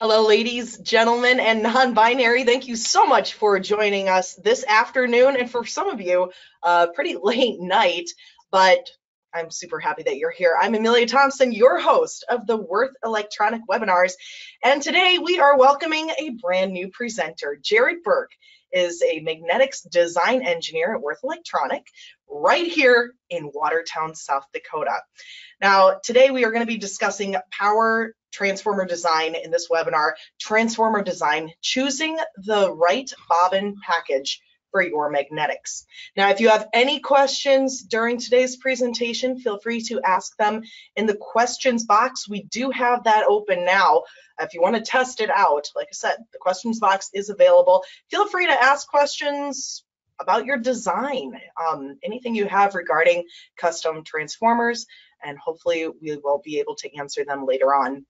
Hello, ladies, gentlemen, and non-binary. Thank you so much for joining us this afternoon, and for some of you, pretty late night, but I'm super happy that you're here. I'm Amelia Thompson, your host of the Würth Electronic webinars, and today we are welcoming a brand new presenter. Jared Burke is a magnetics design engineer at Würth Elektronik right here in Watertown, South Dakota. Now, today we are going to be discussing power transformer design in this webinar, transformer design, choosing the right bobbin package for your magnetics. Now, if you have any questions during today's presentation, feel free to ask them in the questions box. We do have that open now. If you want to test it out, like I said, the questions box is available. Feel free to ask questions about your design, anything you have regarding custom transformers, and hopefully we will be able to answer them later on.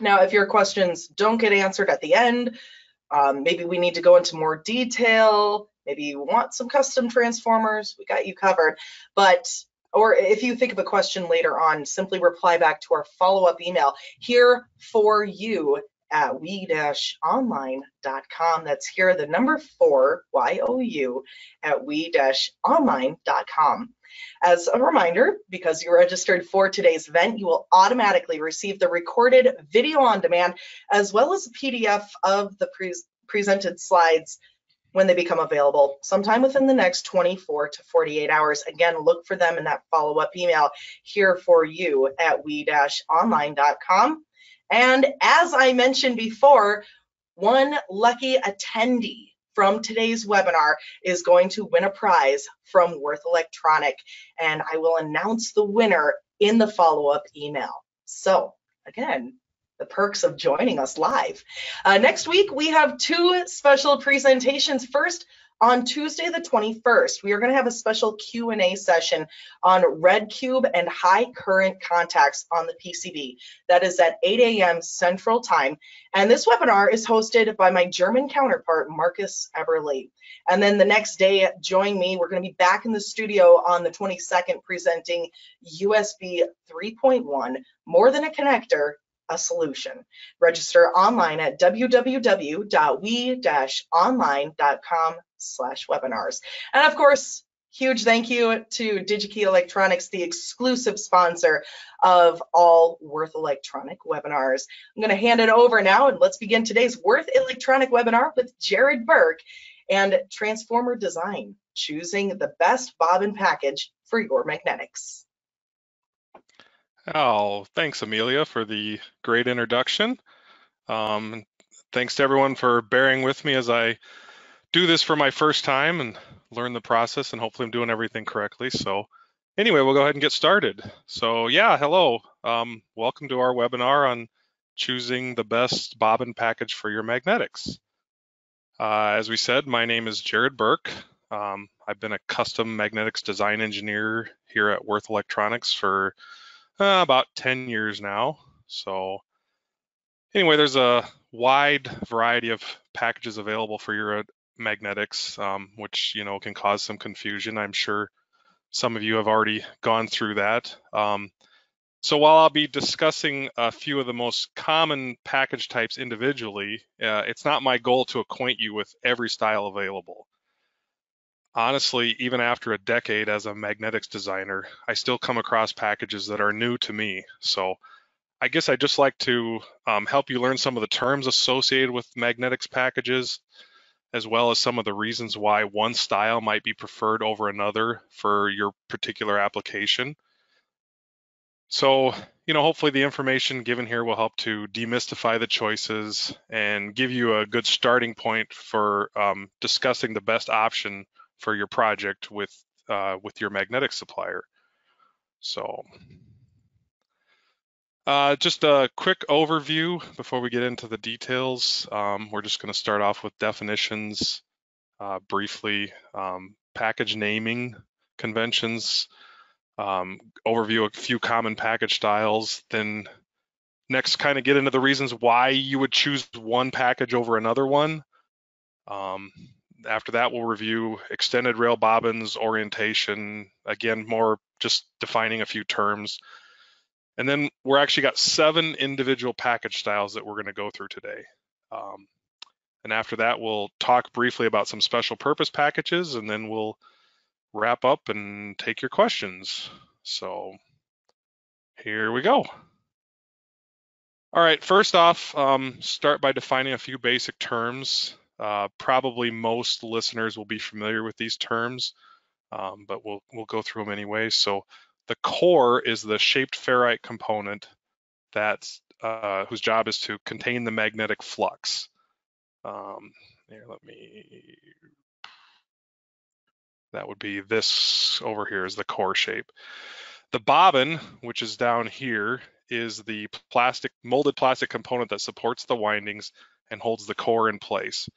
Now, if your questions don't get answered at the end, maybe we need to go into more detail, maybe you want some custom transformers, we got you covered. But, or if you think of a question later on, simply reply back to our follow-up email, here for you at we-online.com. That's here, the number 4, Y-O-U, at we-online.com. As a reminder, because you registered for today's event, you will automatically receive the recorded video on demand, as well as a PDF of the presented slides when they become available, sometime within the next 24 to 48 hours. Again, look for them in that follow-up email, here for you at we-online.com. And as I mentioned before, one lucky attendee from today's webinar is going to win a prize from Würth Elektronik, and I will announce the winner in the follow-up email. So again, the perks of joining us live. Next week, we have two special presentations. First, on Tuesday the 21st, we are going to have a special Q&A session on Red Cube and high current contacts on the PCB. That is at 8 a.m. Central Time. And this webinar is hosted by my German counterpart, Marcus Eberle. And then the next day, join me. We're going to be back in the studio on the 22nd presenting USB 3.1, more than a connector, a solution. Register online at www.we-online.com/webinars. And of course, huge thank you to DigiKey Electronics, the exclusive sponsor of all Würth Elektronik webinars. I'm going to hand it over now, and let's begin today's Würth Elektronik webinar with Jared Burke and transformer design, choosing the best bobbin package for your magnetics. Oh, thanks, Amelia, for the great introduction. Thanks to everyone for bearing with me as I do this for my first time and learn the process, and hopefully I'm doing everything correctly. So anyway, we'll go ahead and get started. So yeah, hello. Welcome to our webinar on choosing the best bobbin package for your magnetics. As we said, my name is Jared Burke. I've been a custom magnetics design engineer here at Würth Elektronik for about 10 years now. So anyway, there's a wide variety of packages available for your magnetics, which, you know, can cause some confusion. I'm sure some of you have already gone through that. So while I'll be discussing a few of the most common package types individually, it's not my goal to acquaint you with every style available. Honestly, even after a decade as a magnetics designer, I still come across packages that are new to me. So I guess I'd just like to help you learn some of the terms associated with magnetics packages, as well as some of the reasons why one style might be preferred over another for your particular application. So, you know, hopefully the information given here will help to demystify the choices and give you a good starting point for discussing the best option for your project with your magnetic supplier. So just a quick overview before we get into the details. We're just going to start off with definitions briefly, package naming conventions, overview a few common package styles, then next kind of get into the reasons why you would choose one package over another one. After that, we'll review extended rail bobbins, orientation, again, more just defining a few terms. And then we're actually got 7 individual package styles that we're going to go through today. And after that, we'll talk briefly about some special purpose packages, and then we'll wrap up and take your questions. So here we go. All right, first off, start by defining a few basic terms. Probably most listeners will be familiar with these terms, but we'll go through them anyway. So the core is the shaped ferrite component that's whose job is to contain the magnetic flux. Here, let me. That would be this over here is the core shape. The bobbin, which is down here, is the molded plastic component that supports the windings and holds the core in place.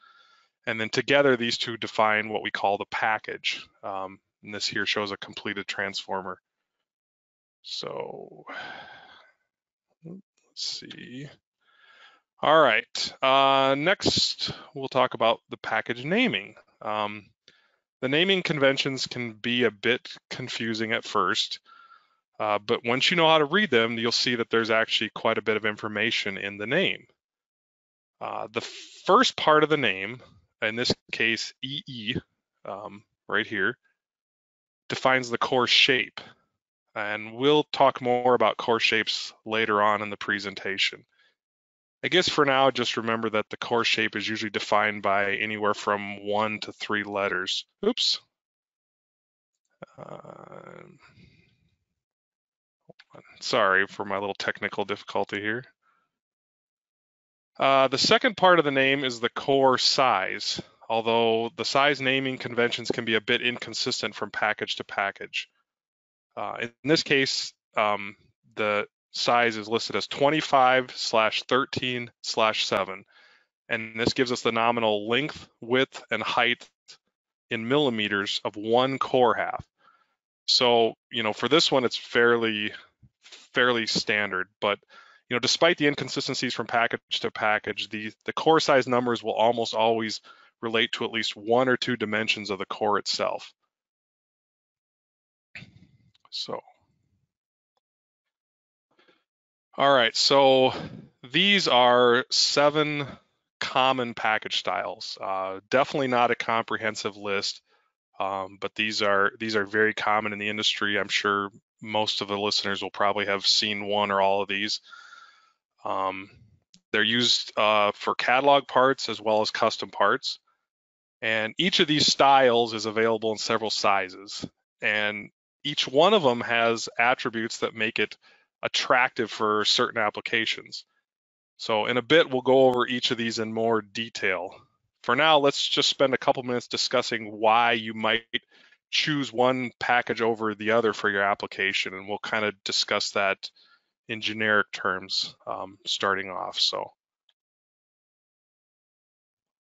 And then together, these two define what we call the package. And this here shows a completed transformer. So let's see. All right, next we'll talk about the package naming. The naming conventions can be a bit confusing at first, but once you know how to read them, you'll see that there's actually quite a bit of information in the name. The first part of the name, in this case EE, right here, defines the core shape. And we'll talk more about core shapes later on in the presentation. I guess for now, just remember that the core shape is usually defined by anywhere from 1 to 3 letters. Oops. Sorry for my little technical difficulty here. The second part of the name is the core size, although the size naming conventions can be a bit inconsistent from package to package. In this case, the size is listed as 25/13/7, and this gives us the nominal length, width, and height in millimeters of one core half. So, you know, for this one, it's fairly standard, but, you know, despite the inconsistencies from package to package, the core size numbers will almost always relate to at least 1 or 2 dimensions of the core itself. So. All right, so these are 7 common package styles. Definitely not a comprehensive list, but these are very common in the industry. I'm sure most of the listeners will probably have seen one or all of these. They're used for catalog parts as well as custom parts. And each of these styles is available in several sizes. And each one of them has attributes that make it attractive for certain applications. So in a bit, we'll go over each of these in more detail. For now, let's just spend a couple minutes discussing why you might choose one package over the other for your application, and we'll kind of discuss that in generic terms starting off. So,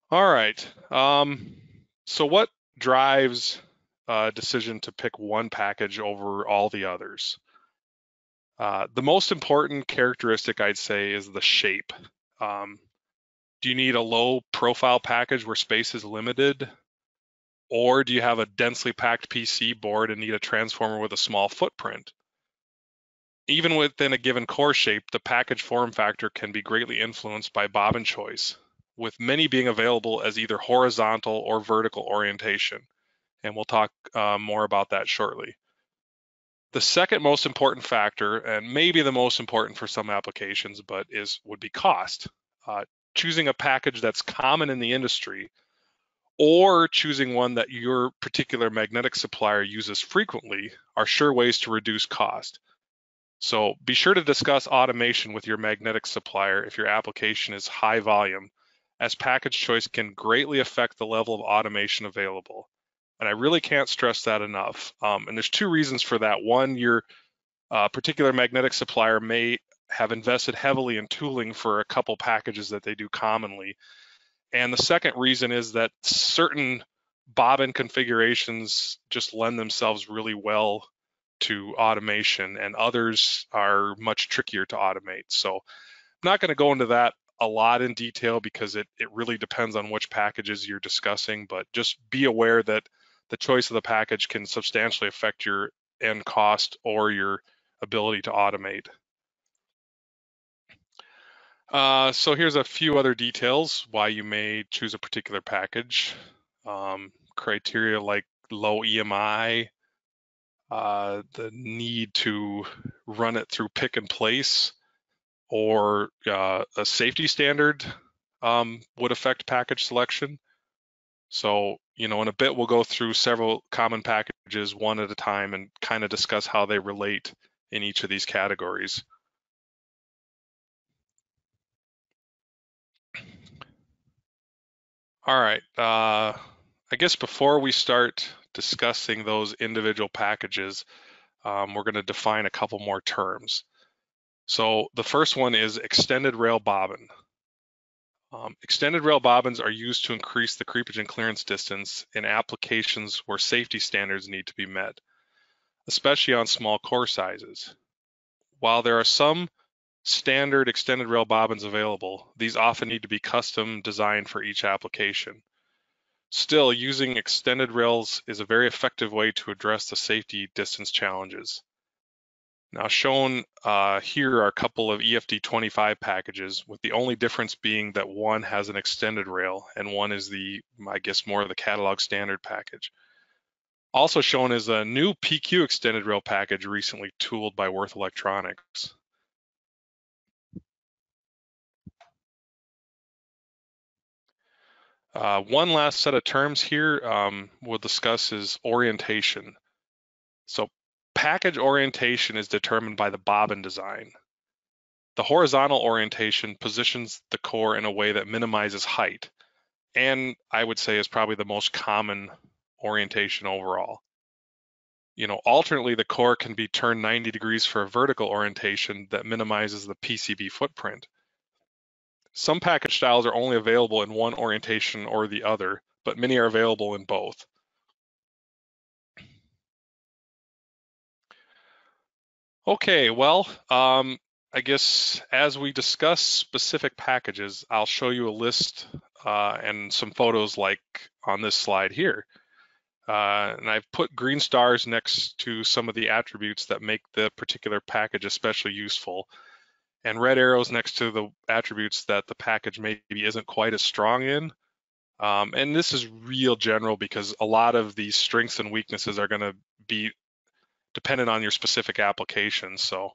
all right. So what drives a decision to pick one package over all the others? The most important characteristic, I'd say, is the shape. Do you need a low profile package where space is limited? Or do you have a densely packed PC board and need a transformer with a small footprint? Even within a given core shape, the package form factor can be greatly influenced by bobbin choice, with many being available as either horizontal or vertical orientation. And we'll talk more about that shortly. The second most important factor, and maybe the most important for some applications, but would be cost. Choosing a package that's common in the industry, or choosing one that your particular magnetic supplier uses frequently, are sure ways to reduce cost. So be sure to discuss automation with your magnetic supplier if your application is high volume, as package choice can greatly affect the level of automation available. And I really can't stress that enough. And there's 2 reasons for that. One, your particular magnetic supplier may have invested heavily in tooling for a couple packages that they do commonly. And the second reason is that certain bobbin configurations just lend themselves really well to automation, and others are much trickier to automate. So I'm not going to go into that a lot in detail because it really depends on which packages you're discussing, but just be aware that the choice of the package can substantially affect your end cost or your ability to automate. So here's a few other details why you may choose a particular package. Criteria like low EMI, the need to run it through pick and place, or a safety standard would affect package selection. So, you know, in a bit, we'll go through several common packages one at a time and kind of discuss how they relate in each of these categories. All right, I guess before we start discussing those individual packages, we're going to define a couple more terms. So the first one is extended rail bobbin. Extended rail bobbins are used to increase the creepage and clearance distance in applications where safety standards need to be met, especially on small core sizes. While there are some standard extended rail bobbins available, these often need to be custom designed for each application. Still, using extended rails is a very effective way to address the safety distance challenges. Now shown here are a couple of EFD25 packages, with the only difference being that one has an extended rail and one is the, I guess, more of the catalog standard package. Also shown is a new PQ extended rail package recently tooled by Würth Elektronics. One last set of terms here we'll discuss is orientation. So package orientation is determined by the bobbin design. The horizontal orientation positions the core in a way that minimizes height, and I would say is probably the most common orientation overall. You know, alternately, the core can be turned 90 degrees for a vertical orientation that minimizes the PCB footprint. Some package styles are only available in one orientation or the other, but many are available in both. Okay, well, I guess as we discuss specific packages, I'll show you a list and some photos like on this slide here. And I've put green stars next to some of the attributes that make the particular package especially useful, and red arrows next to the attributes that the package maybe isn't quite as strong in. And this is real general because a lot of these strengths and weaknesses are going to be dependent on your specific application. So,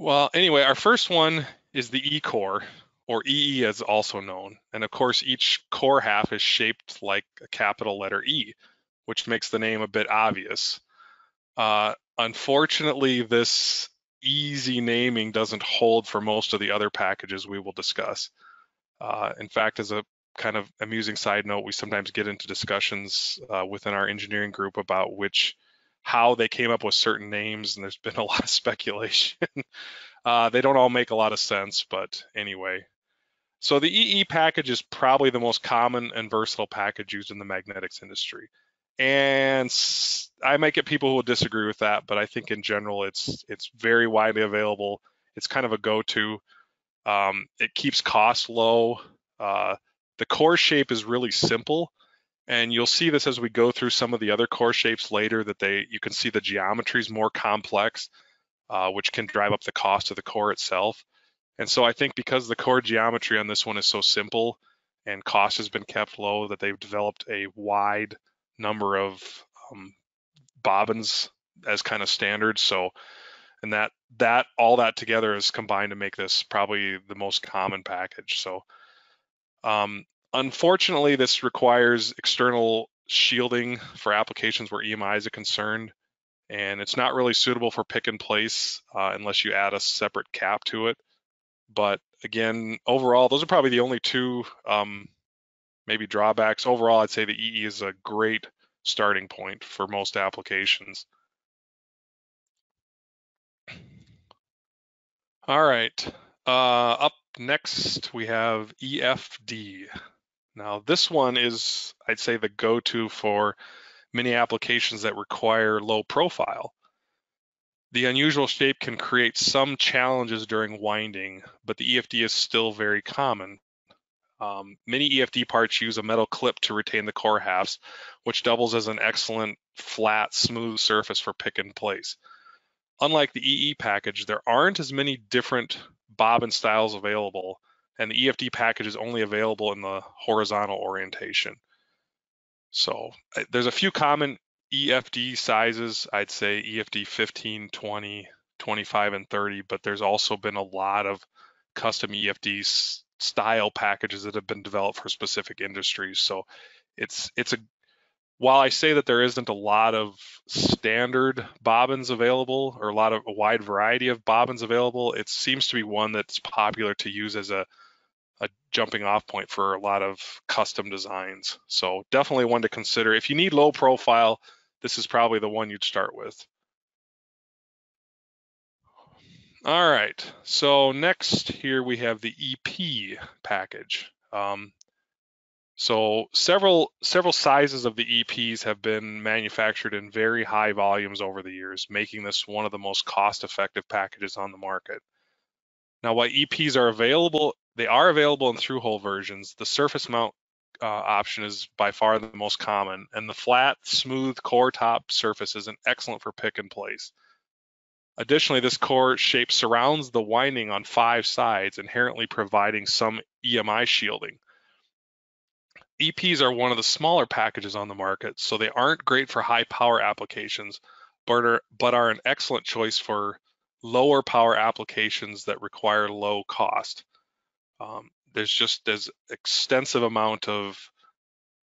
well, anyway, our first one is the E-core, or EE as also known. And of course, each core half is shaped like a capital letter E, which makes the name a bit obvious. Unfortunately, this easy naming doesn't hold for most of the other packages we will discuss. In fact, as a kind of amusing side note, we sometimes get into discussions within our engineering group about how they came up with certain names, and there's been a lot of speculation. They don't all make a lot of sense, but anyway. So the EE package is probably the most common and versatile package used in the magnetics industry. And I might get people who will disagree with that, but I think in general it's very widely available. It's kind of a go-to. It keeps costs low. The core shape is really simple, and you'll see this as we go through some of the other core shapes later, that you can see the geometry is more complex, which can drive up the cost of the core itself. And so I think because the core geometry on this one is so simple and cost has been kept low, that they've developed a wide number of bobbins as kind of standard. So, and that all that together is combined to make this probably the most common package. So unfortunately, this requires external shielding for applications where EMIs are concerned, and it's not really suitable for pick and place unless you add a separate cap to it. But again, overall, those are probably the only two maybe drawbacks. Overall, I'd say the EE is a great starting point for most applications. All right, up next we have EFD. Now this one is, I'd say, the go-to for many applications that require low profile. The unusual shape can create some challenges during winding, but the EFD is still very common. Many EFD parts use a metal clip to retain the core halves, which doubles as an excellent flat, smooth surface for pick and place. Unlike the EE package, there aren't as many different bobbin styles available, and the EFD package is only available in the horizontal orientation. So there's a few common EFD sizes. I'd say EFD 15, 20, 25, and 30, but there's also been a lot of custom EFD style packages that have been developed for specific industries. So it's a, while I say that there isn't a lot of standard bobbins available, or a wide variety of bobbins available, it seems to be one that's popular to use as a jumping off point for a lot of custom designs. So definitely one to consider. If you need low profile, this is probably the one you'd start with. All right, so next here we have the EP package. So several sizes of the EPs have been manufactured in very high volumes over the years, making this one of the most cost-effective packages on the market. Now, while EPs are available, they are available in through-hole versions. The surface mount option is by far the most common, and the flat, smooth core top surface is excellent for pick and place. Additionally, this core shape surrounds the winding on 5 sides, inherently providing some EMI shielding. EPs are one of the smaller packages on the market, so they aren't great for high power applications, but are an excellent choice for lower power applications that require low cost. There's just as extensive amount of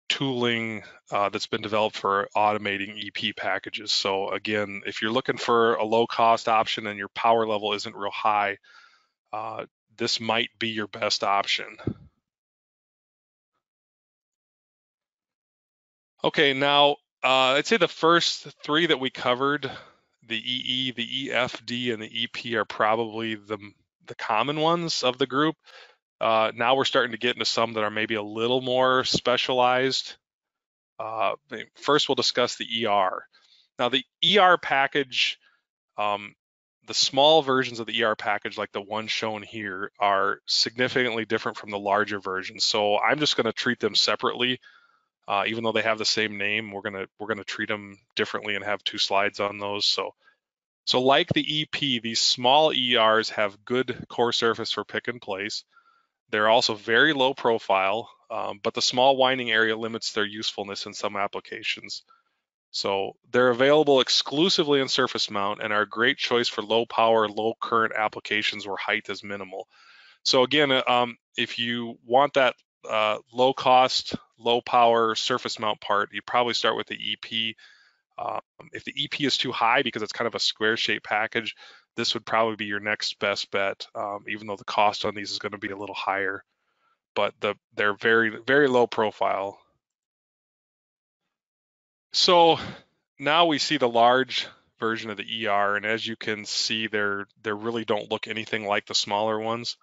tooling that's been developed for automating EP packages. So again, if you're looking for a low cost option and your power level isn't real high, this might be your best option. Okay, now I'd say the first 3 that we covered, the EE, the EFD, and the EP, are probably the common ones of the group. Now we're starting to get into some that are maybe a little more specialized. First, we'll discuss the ER. Now, the ER package, the small versions of the ER package, like the one shown here, are significantly different from the larger versions. So I'm just going to treat them separately. Even though they have the same name, we're gonna treat them differently and have 2 slides on those. So like the EP, these small ERs have good core surface for pick and place. They're also very low profile, but the small winding area limits their usefulness in some applications. So they're available exclusively in surface mount and are a great choice for low power, low current applications where height is minimal. So again, if you want that low cost, low power surface mount part, you probably start with the EP. If the EP is too high because it's kind of a square shaped package, this would probably be your next best bet, even though the cost on these is going to be a little higher, but they're very, very low profile. So now we see the large version of the ER, and as you can see, they really don't look anything like the smaller ones.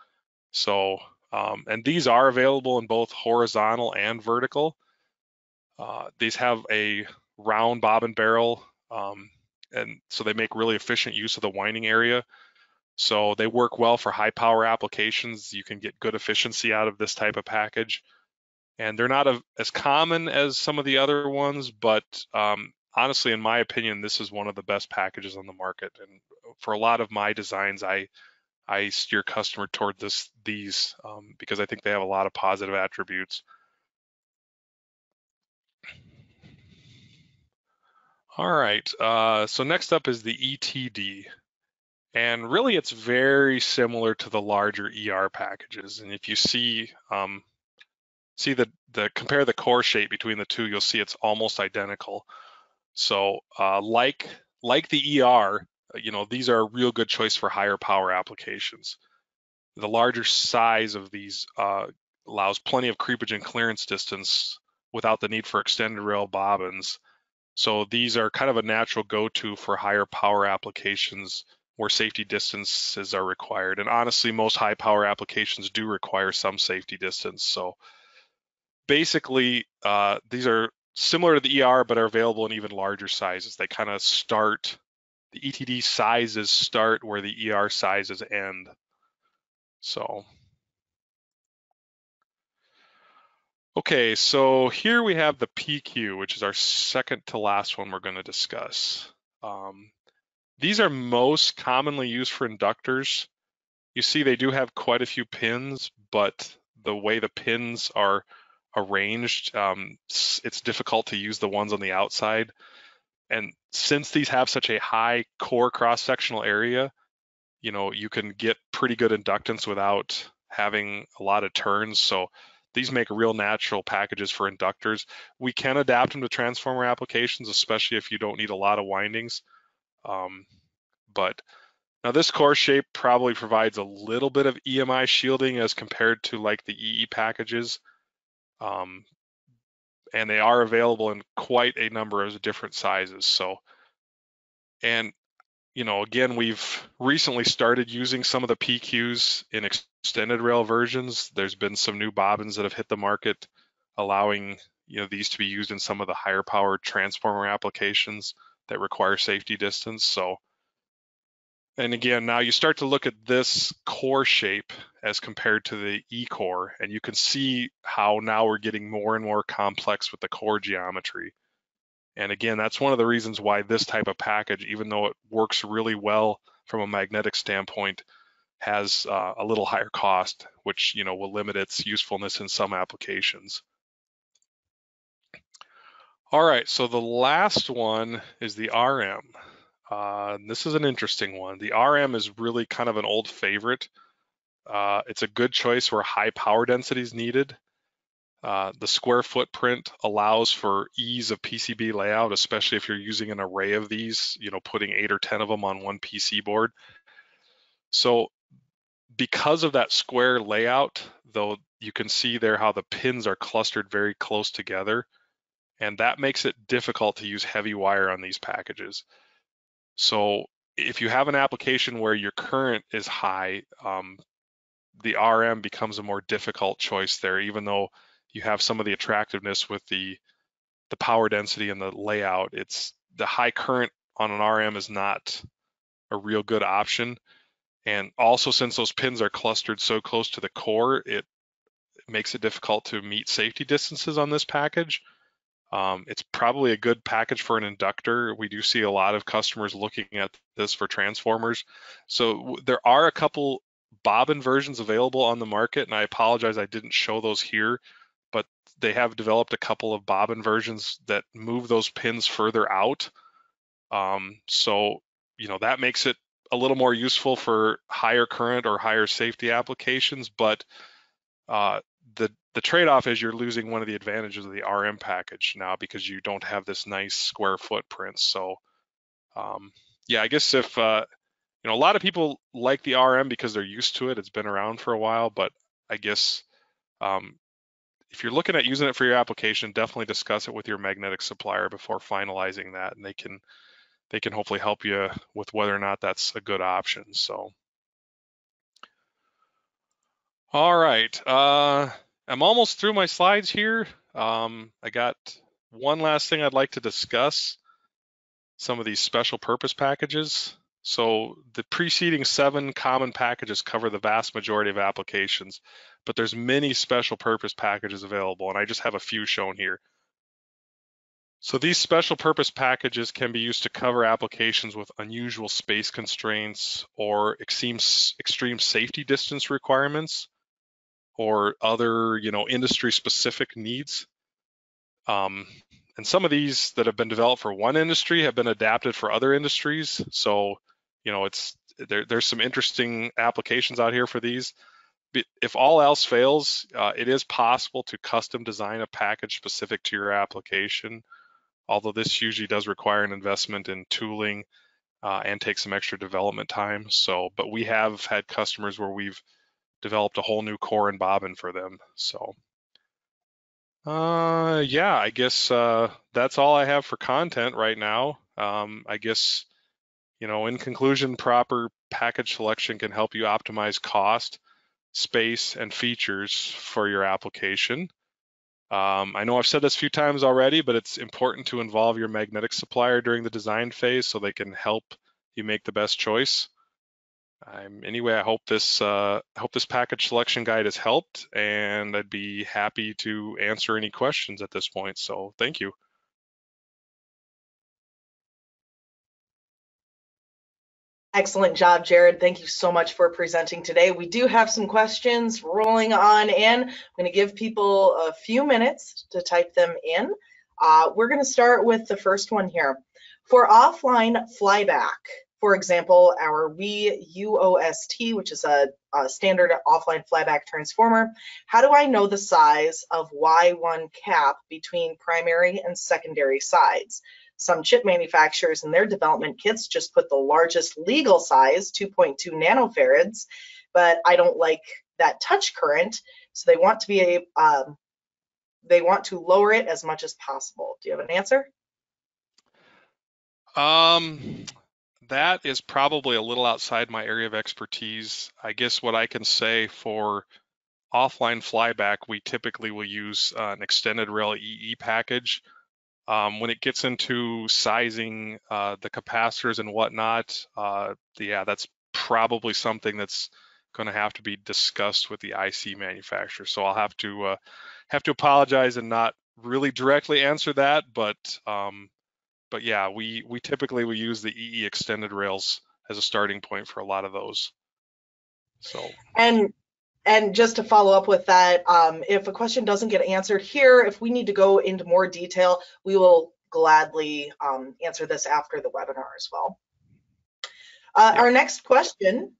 So and these are available in both horizontal and vertical. These have a round bobbin barrel, and so they make really efficient use of the winding area. So they work well for high power applications. You can get good efficiency out of this type of package. And they're not as common as some of the other ones, but honestly, in my opinion, this is one of the best packages on the market. And for a lot of my designs, I steer customer toward these because I think they have a lot of positive attributes. All right, so next up is the ETD. And really it's very similar to the larger ER packages. And if you see, compare the core shape between the 2, you'll see it's almost identical. So like the ER, you know, these are a real good choice for higher power applications. The larger size of these allows plenty of creepage and clearance distance without the need for extended rail bobbins. So these are kind of a natural go-to for higher power applications where safety distances are required. And honestly, most high power applications do require some safety distance. So basically, these are similar to the ER, but are available in even larger sizes. They kind of start, the ETD sizes start where the ER sizes end. So, okay, so here we have the PQ, which is our second to last one we're going to discuss. These are most commonly used for inductors. You see they do have quite a few pins, but the way the pins are arranged, it's difficult to use the ones on the outside. And since these have such a high core cross-sectional area, you know, you can get pretty good inductance without having a lot of turns. So these make real natural packages for inductors. We can adapt them to transformer applications, especially if you don't need a lot of windings. But now this core shape probably provides a little bit of EMI shielding as compared to like the EE packages. And they are available in quite a number of different sizes. So, and you know, again, we've recently started using some of the PQs in extended rail versions. There's been some new bobbins that have hit the market, allowing, you know, these to be used in some of the higher power transformer applications that require safety distance. So, and again, now you start to look at this core shape as compared to the E-core, and you can see how now we're getting more and more complex with the core geometry. And again, that's one of the reasons why this type of package, even though it works really well from a magnetic standpoint, has a little higher cost, which, you know, will limit its usefulness in some applications. All right, so the last one is the RM. This is an interesting one. The RM is really kind of an old favorite. It's a good choice where high power density is needed. The square footprint allows for ease of PCB layout, especially if you're using an array of these, you know, putting 8 or 10 of them on one PC board. So because of that square layout, though, you can see there how the pins are clustered very close together, and that makes it difficult to use heavy wire on these packages. So if you have an application where your current is high, the RM becomes a more difficult choice there, even though you have some of the attractiveness with the power density and the layout. It's the high current on an RM is not a real good option. And also, since those pins are clustered so close to the core, it makes it difficult to meet safety distances on this package. It's probably a good package for an inductor. We do see a lot of customers looking at this for transformers. So there are a couple bobbin versions available on the market, and I apologize I didn't show those here, but they have developed a couple of bobbin versions that move those pins further out. So, you know, that makes it a little more useful for higher current or higher safety applications, but the trade-off is you're losing one of the advantages of the RM package now because you don't have this nice square footprint. So yeah, I guess if you know, a lot of people like the RM because they're used to it, it's been around for a while, but I guess if you're looking at using it for your application, definitely discuss it with your magnetic supplier before finalizing that, and they can hopefully help you with whether or not that's a good option. So all right, I'm almost through my slides here. I got one last thing I'd like to discuss, some of these special purpose packages. So the preceding 7 common packages cover the vast majority of applications, but there's many special purpose packages available, and I just have a few shown here. So these special purpose packages can be used to cover applications with unusual space constraints or extreme safety distance requirements, or other, you know, industry-specific needs. And some of these that have been developed for one industry have been adapted for other industries. So, you know, there's some interesting applications out here for these. But if all else fails, it is possible to custom design a package specific to your application, although this usually does require an investment in tooling and take some extra development time. So, but we have had customers where we've developed a whole new core and bobbin for them. So yeah, I guess that's all I have for content right now. I guess, you know, in conclusion, proper package selection can help you optimize cost, space, and features for your application. I know I've said this a few times already, but it's important to involve your magnetic supplier during the design phase so they can help you make the best choice. Anyway, I hope this package selection guide has helped, and I'd be happy to answer any questions at this point. So thank you. Excellent job, Jared. Thank you so much for presenting today. We do have some questions rolling on in. I'm going to give people a few minutes to type them in. We're going to start with the first one here. For offline flyback, for example, our we-UOST, which is a standard offline flyback transformer, how do I know the size of Y1 cap between primary and secondary sides? Some chip manufacturers in their development kits just put the largest legal size, 2.2 nanofarads, but I don't like that touch current, so they want to be they want to lower it as much as possible. Do you have an answer? That is probably a little outside my area of expertise. I guess what I can say for offline flyback, we typically will use an extended rail EE package. When it gets into sizing the capacitors and whatnot, yeah, that's probably something that's going to have to be discussed with the IC manufacturer. So I'll have to apologize and not really directly answer that, but yeah, we typically will use the EE extended rails as a starting point for a lot of those. So and just to follow up with that, if a question doesn't get answered here, if we need to go into more detail, we will gladly answer this after the webinar as well. Our next question,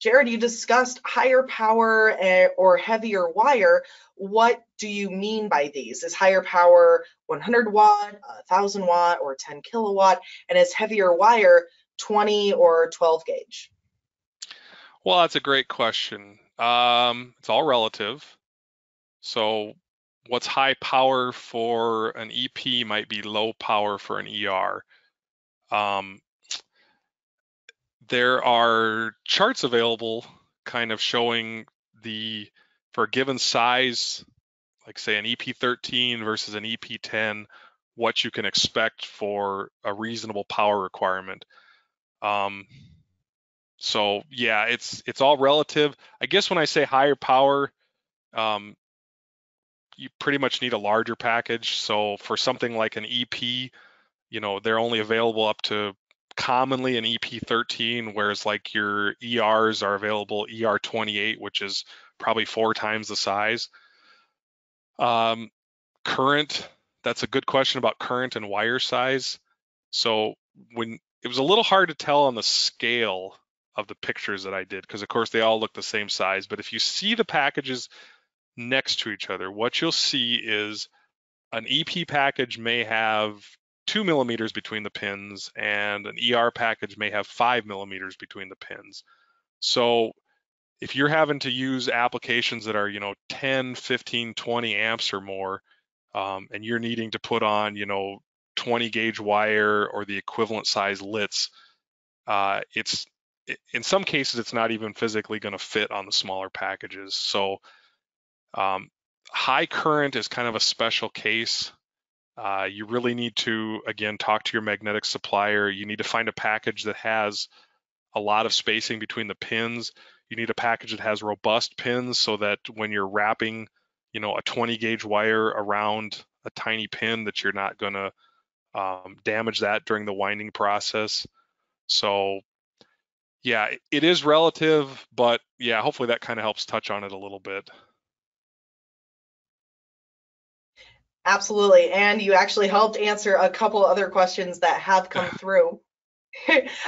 Jared, you discussed higher power or heavier wire. What do you mean by these? Is higher power 100 watt, 1,000 watt, or 10 kilowatt? And is heavier wire 20 or 12 gauge? Well, that's a great question. It's all relative. So what's high power for an EP might be low power for an ER. There are charts available kind of showing the, for a given size, like say an EP13 versus an EP10, what you can expect for a reasonable power requirement. So yeah, it's all relative. I guess when I say higher power, you pretty much need a larger package. So for something like an EP, you know, they're only available up to commonly an EP13, whereas like your ERs are available ER28, which is probably 4 times the size. Current, that's a good question about current and wire size. So when it was a little hard to tell on the scale of the pictures that I did, because of course they all look the same size, but if you see the packages next to each other, what you'll see is an EP package may have 2 millimeters between the pins, and an ER package may have 5 millimeters between the pins. So if you're having to use applications that are, you know, 10, 15, 20 amps or more, and you're needing to put on, you know, 20 gauge wire or the equivalent size LITs, it's, in some cases, it's not even physically going to fit on the smaller packages. So high current is kind of a special case. You really need to, again, talk to your magnetic supplier. You need to find a package that has a lot of spacing between the pins. You need a package that has robust pins so that when you're wrapping, you know, a 20 gauge wire around a tiny pin, that you're not going to damage that during the winding process. So yeah, it is relative, but yeah, hopefully that kind of helps touch on it a little bit. Absolutely, and you actually helped answer a couple other questions that have come through.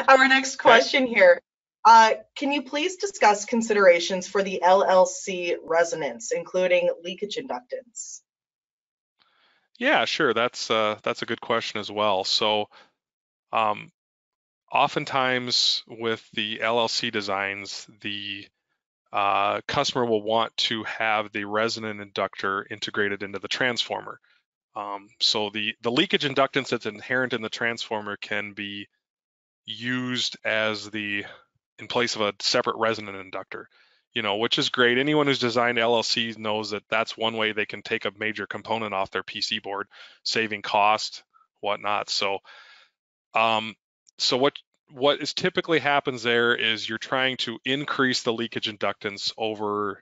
Our next question here, can you please discuss considerations for the LLC resonance, including leakage inductance? Yeah, sure, that's a good question as well. So oftentimes with the LLC designs, the customer will want to have the resonant inductor integrated into the transformer. So the leakage inductance that's inherent in the transformer can be used as the, in place of a separate resonant inductor, you know, which is great. Anyone who's designed LLCs knows that that's one way they can take a major component off their PC board, saving cost, whatnot. So, what is typically happens there is you're trying to increase the leakage inductance over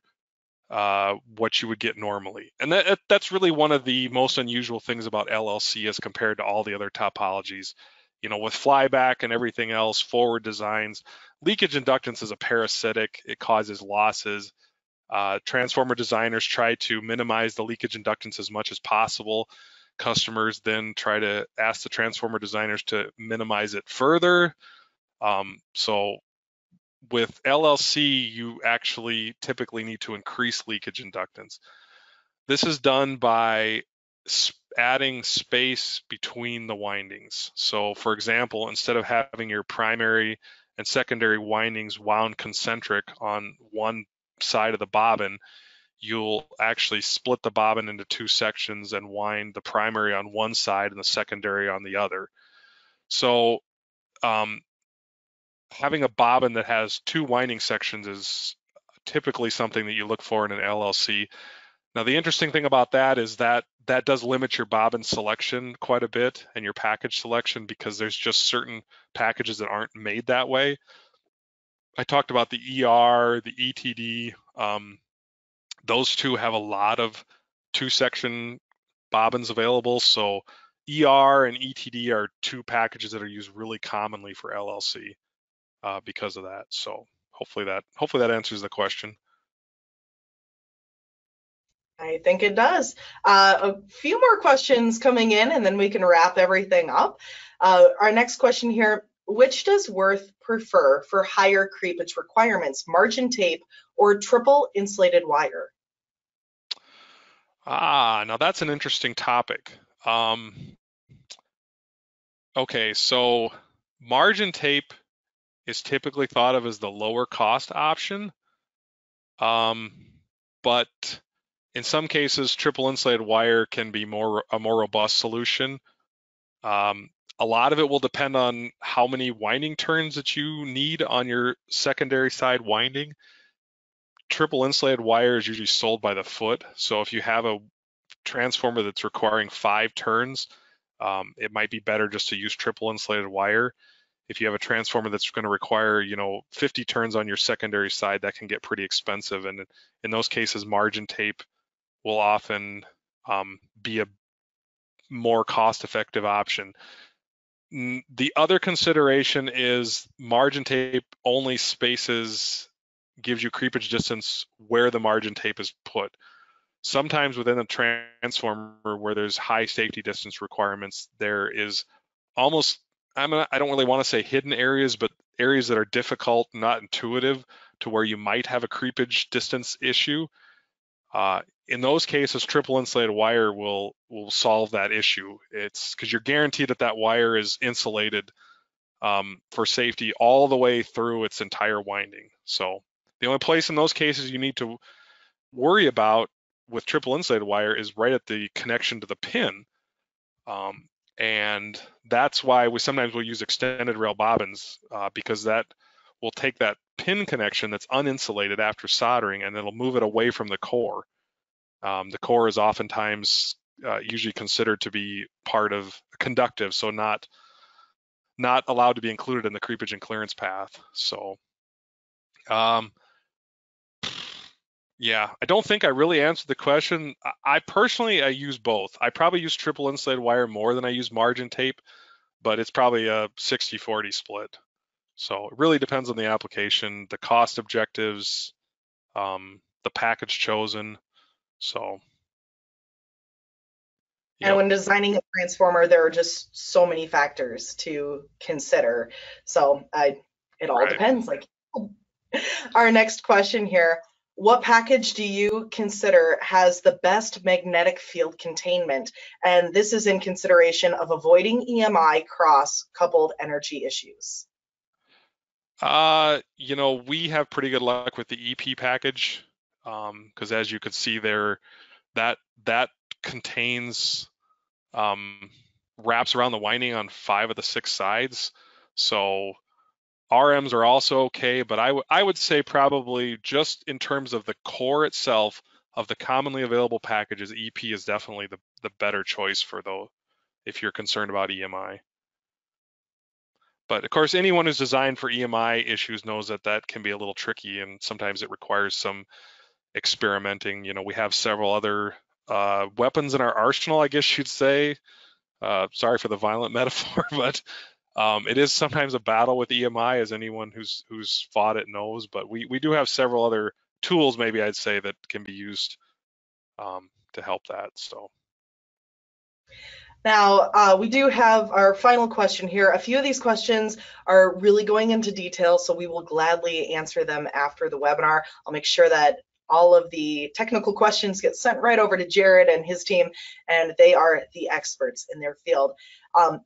what you would get normally. And that's really one of the most unusual things about LLC as compared to all the other topologies. you know, with flyback and everything else, forward designs, leakage inductance is a parasitic. It causes losses. Transformer designers try to minimize the leakage inductance as much as possible. Customers then try to ask the transformer designers to minimize it further. So with LLC, you actually typically need to increase leakage inductance. This is done by adding space between the windings. So for example, instead of having your primary and secondary windings wound concentric on one side of the bobbin, you'll actually split the bobbin into two sections and wind the primary on one side and the secondary on the other. So having a bobbin that has two winding sections is typically something that you look for in an LLC. Now, the interesting thing about that is that that does limit your bobbin selection quite a bit and your package selection, because there's just certain packages that aren't made that way. I talked about the ER, the ETD. Those two have a lot of two-section bobbins available. So ER and ETD are two packages that are used really commonly for LLC because of that. So hopefully that answers the question. I think it does. A few more questions coming in, and then we can wrap everything up. Our next question here, which does Würth prefer for higher creepage requirements, margin tape or triple insulated wire? Now that's an interesting topic. Okay, so margin tape is typically thought of as the lower cost option, but in some cases, triple insulated wire can be a more robust solution. A lot of it will depend on how many winding turns that you need on your secondary side winding. Triple insulated wire is usually sold by the foot. So if you have a transformer that's requiring 5 turns, it might be better just to use triple insulated wire. If you have a transformer that's going to require, you know, 50 turns on your secondary side, that can get pretty expensive. And in those cases, margin tape will often be a more cost-effective option. The other consideration is margin tape only gives you creepage distance where the margin tape is put. Sometimes within a transformer where there's high safety distance requirements, there is almost, I don't really want to say hidden areas, but areas that are difficult, not intuitive, to where you might have a creepage distance issue. In those cases, triple insulated wire will solve that issue. It's because you're guaranteed that wire is insulated for safety all the way through its entire winding. So the only place in those cases you need to worry about with triple insulated wire is right at the connection to the pin. And that's why we'll use extended rail bobbins, because that will take that pin connection that's uninsulated after soldering and it'll move it away from the core. The core is oftentimes usually considered to be part of conductive, so not allowed to be included in the creepage and clearance path. So yeah, I don't think I really answered the question. I personally use both. I probably use triple insulated wire more than I use margin tape, but it's probably a 60-40 split. So it really depends on the application, the cost objectives, the package chosen. So. Yep. And when designing a transformer, there are just so many factors to consider. So it all depends. Like our next question here. What package do you consider has the best magnetic field containment? And this is in consideration of avoiding EMI cross-coupled energy issues. You know, we have pretty good luck with the EP package because as you could see there, that contains wraps around the winding on 5 of the 6 sides. So RMs are also okay, but I would say probably just in terms of the core itself of the commonly available packages, EP is definitely the better choice for those if you're concerned about EMI. But of course, anyone who's designed for EMI issues knows that can be a little tricky, and sometimes it requires some experimenting. You know, we have several other weapons in our arsenal, I guess you'd say. Sorry for the violent metaphor, but It is sometimes a battle with EMI, as anyone who's fought it knows, but we do have several other tools, maybe I'd say, that can be used to help that. So now we do have our final question here. A few of these questions are really going into detail, so we will gladly answer them after the webinar. I'll make sure that all of the technical questions get sent right over to Jared and his team, and they are the experts in their field.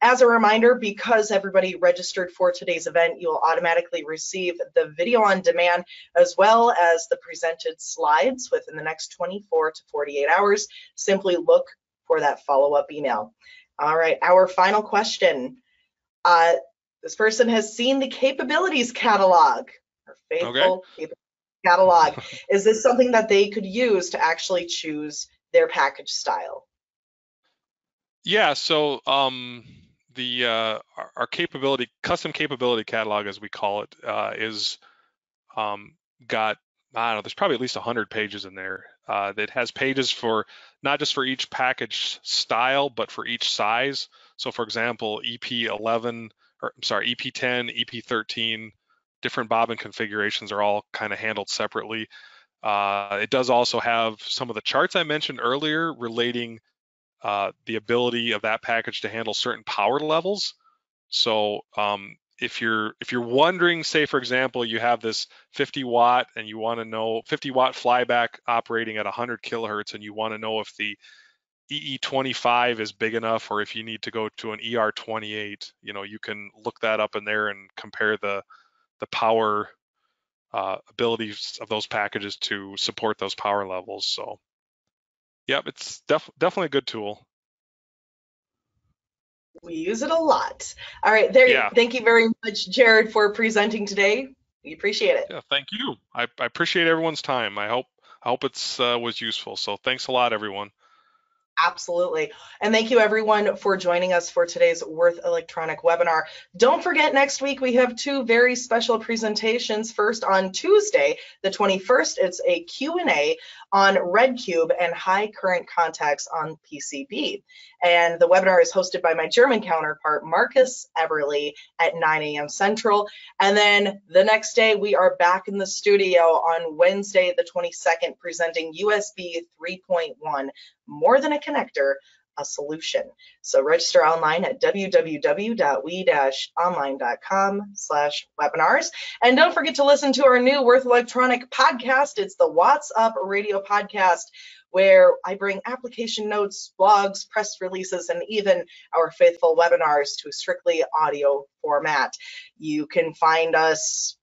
As a reminder, because everybody registered for today's event, you'll automatically receive the video on demand as well as the presented slides within the next 24 to 48 hours. Simply look for that follow-up email. All right, our final question. This person has seen the capabilities catalog, our faithful capabilities catalog. Is this something that they could use to actually choose their package style? Yeah, so our custom capability catalog, as we call it, is got, I don't know, there's probably at least 100 pages in there. That has pages for not just for each package style, but for each size. So for example, EP11, or I'm sorry, EP10, EP13, different bobbin configurations are all kind of handled separately. It does also have some of the charts I mentioned earlier relating the ability of that package to handle certain power levels. So if you're wondering, say for example, you have this 50 watt and you want to know 50 watt flyback operating at 100 kilohertz, and you want to know if the EE25 is big enough, or if you need to go to an ER28, you know, you can look that up in there and compare the power abilities of those packages to support those power levels. So, yep, it's definitely a good tool. We use it a lot. All right, there you go. Thank you very much, Jared, for presenting today. We appreciate it. Yeah, thank you. I appreciate everyone's time. I hope it's was useful. So thanks a lot, everyone. Absolutely. And thank you everyone for joining us for today's Würth Elektronik webinar. Don't forget, next week we have two very special presentations. First, on Tuesday, the 21st, it's a Q&A on Red Cube and high current contacts on PCB. And the webinar is hosted by my German counterpart, Marcus Eberle, at 9 a.m. Central. And then the next day, we are back in the studio on Wednesday, the 22nd, presenting USB 3.1, more than a connector, a solution. So register online at www.we-online.com/webinars. And don't forget to listen to our new Würth Elektronik podcast. It's the What's Up radio podcast, where I bring application notes, blogs, press releases, and even our faithful webinars to a strictly audio format. You can find us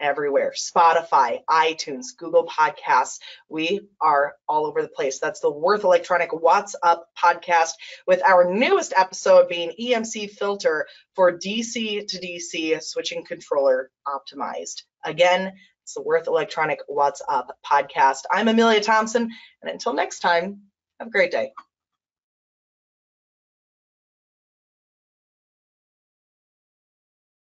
everywhere: Spotify, iTunes, Google Podcasts. We are all over the place. That's the Würth Elektronik What's Up podcast, with our newest episode being EMC filter for DC to DC switching controller optimized. Again, it's the Würth Elektronik What's Up podcast. I'm Amelia Thompson, and until next time, have a great day.